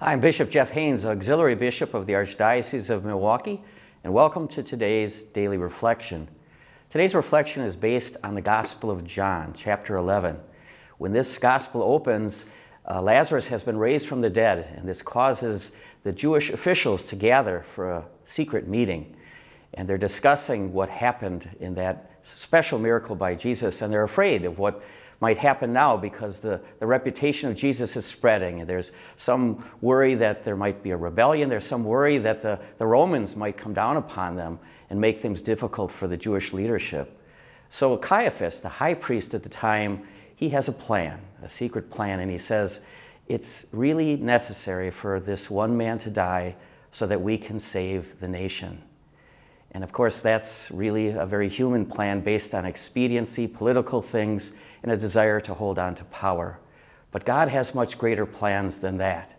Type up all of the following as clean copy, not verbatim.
I'm Bishop Jeff Haines, Auxiliary Bishop of the Archdiocese of Milwaukee, and welcome to today's Daily Reflection. Today's reflection is based on the Gospel of John, chapter 11. When this Gospel opens, Lazarus has been raised from the dead, and this causes the Jewish officials to gather for a secret meeting. And they're discussing what happened in that special miracle by Jesus, and they're afraid of what might happen now because the reputation of Jesus is spreading, and there's some worry that there might be a rebellion. There's some worry that the Romans might come down upon them and make things difficult for the Jewish leadership. So Caiaphas, the high priest at the time, he has a plan, a secret plan, and he says, it's really necessary for this one man to die so that we can save the nation. And of course, that's really a very human plan based on expediency, political things, and a desire to hold on to power. But God has much greater plans than that.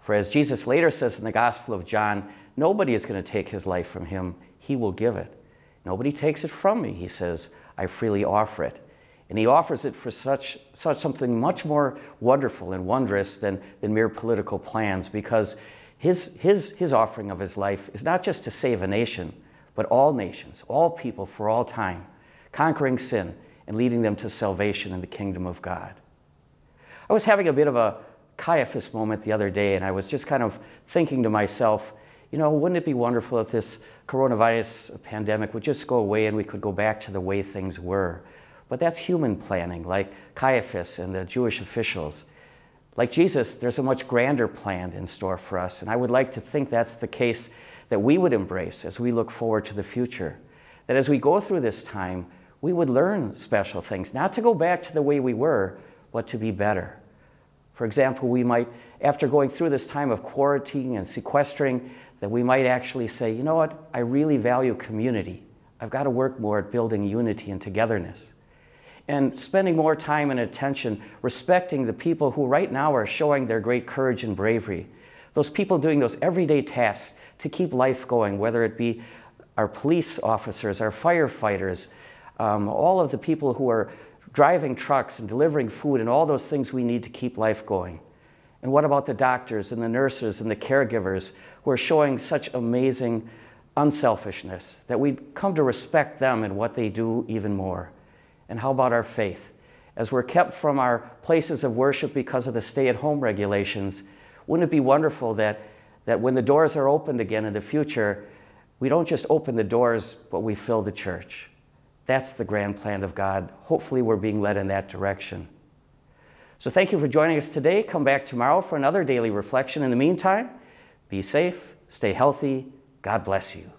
For as Jesus later says in the Gospel of John, nobody is going to take his life from him. He will give it. Nobody takes it from me, he says. I freely offer it. And he offers it for such something much more wonderful and wondrous than mere political plans, because his offering of his life is not just to save a nation, but all nations, all people for all time, conquering sin and leading them to salvation in the kingdom of God. I was having a bit of a Caiaphas moment the other day, and I was just kind of thinking to myself, you know, wouldn't it be wonderful if this coronavirus pandemic would just go away and we could go back to the way things were? But that's human planning, like Caiaphas and the Jewish officials. Like Jesus, there's a much grander plan in store for us, and I would like to think that's the case that we would embrace as we look forward to the future. That as we go through this time, we would learn special things, not to go back to the way we were, but to be better. For example, we might, after going through this time of quarantine and sequestering, that we might actually say, you know what, I really value community. I've got to work more at building unity and togetherness. And spending more time and attention respecting the people who right now are showing their great courage and bravery. Those people doing those everyday tasks to keep life going, whether it be our police officers, our firefighters, all of the people who are driving trucks and delivering food and all those things we need to keep life going. And what about the doctors and the nurses and the caregivers who are showing such amazing unselfishness that we come to respect them and what they do even more? And how about our faith? As we're kept from our places of worship because of the stay-at-home regulations, wouldn't it be wonderful that when the doors are opened again in the future, we don't just open the doors, but we fill the church? That's the grand plan of God. Hopefully we're being led in that direction. So thank you for joining us today. Come back tomorrow for another daily reflection. In the meantime, be safe, stay healthy. God bless you.